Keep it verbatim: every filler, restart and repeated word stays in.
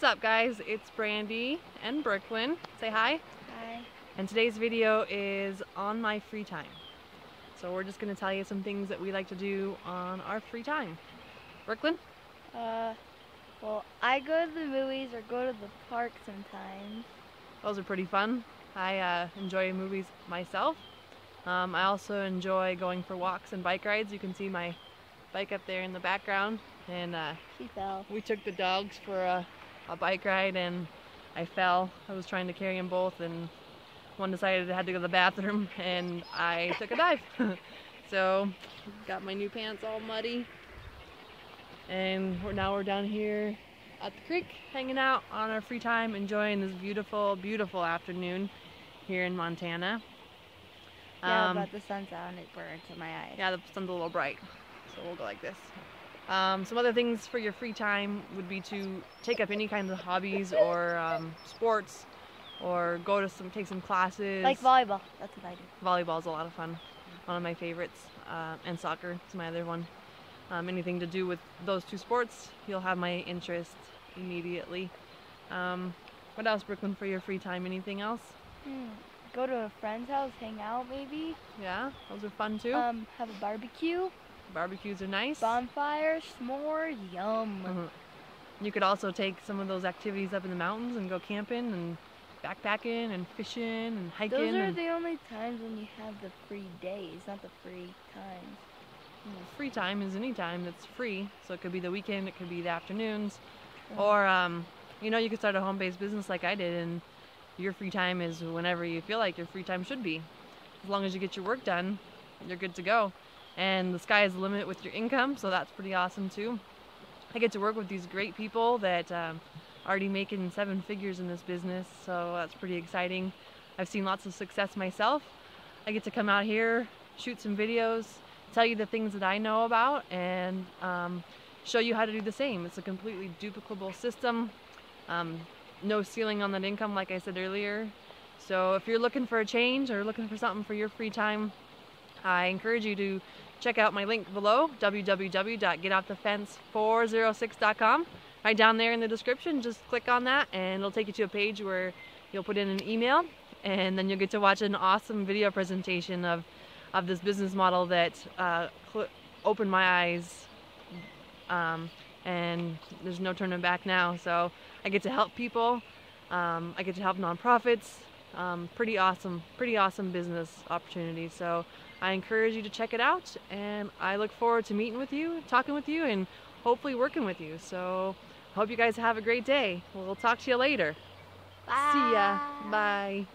What's up, guys? It's Brandy and Brooklyn. Say hi. Hi. And today's video is on my free time. So we're just going to tell you some things that we like to do on our free time. Brooklyn? Uh, well, I go to the movies or go to the park sometimes. Those are pretty fun. I uh, enjoy movies myself. Um, I also enjoy going for walks and bike rides. You can see my bike up there in the background. And uh, she fell. We took the dogs for a, a bike ride and I fell. I was trying to carry them both and one decided I had to go to the bathroom and I took a dive. So got my new pants all muddy. And we're, now we're down here at the creek hanging out on our free time, enjoying this beautiful, beautiful afternoon here in Montana. Yeah, um, but the sun's out and it burns in my eyes. Yeah, the sun's a little bright. So we'll go like this. Um, some other things for your free time would be to take up any kinds of hobbies or um, sports, or go to some, take some classes. Like volleyball, that's what I do. Volleyball's a lot of fun, one of my favorites, uh, and soccer is my other one. Um, anything to do with those two sports, you'll have my interest immediately. Um, what else, Brooklyn, for your free time? Anything else? Mm, go to a friend's house, hang out maybe. Yeah, those are fun too. Um, have a barbecue. Barbecues are nice. Bonfire, s'mores, yum. Mm-hmm. You could also take some of those activities up in the mountains and go camping and backpacking and fishing and hiking. Those are and the only times when you have the free days, not the free times. Well, free time is any time that's free, so it could be the weekend, it could be the afternoons, mm-hmm. or um, you know, you could start a home-based business like I did, and your free time is whenever you feel like your free time should be. As long as you get your work done, you're good to go. And the sky is the limit with your income, so that's pretty awesome too. I get to work with these great people that um, are already making seven figures in this business, so that's pretty exciting. I've seen lots of success myself. I get to come out here, shoot some videos, tell you the things that I know about, and um, show you how to do the same. It's a completely duplicable system. Um, no ceiling on that income, like I said earlier. So if you're looking for a change or looking for something for your free time, I encourage you to check out my link below, w w w dot get off the fence four oh six dot com. Right down there in the description, just click on that and it'll take you to a page where you'll put in an email and then you'll get to watch an awesome video presentation of, of this business model that uh, opened my eyes, um, and there's no turning back now. So I get to help people, um, I get to help nonprofits. Um, pretty awesome, pretty awesome business opportunity. So I encourage you to check it out, and I look forward to meeting with you, talking with you, and hopefully working with you. So I hope you guys have a great day. We'll talk to you later. Bye. See ya. Bye.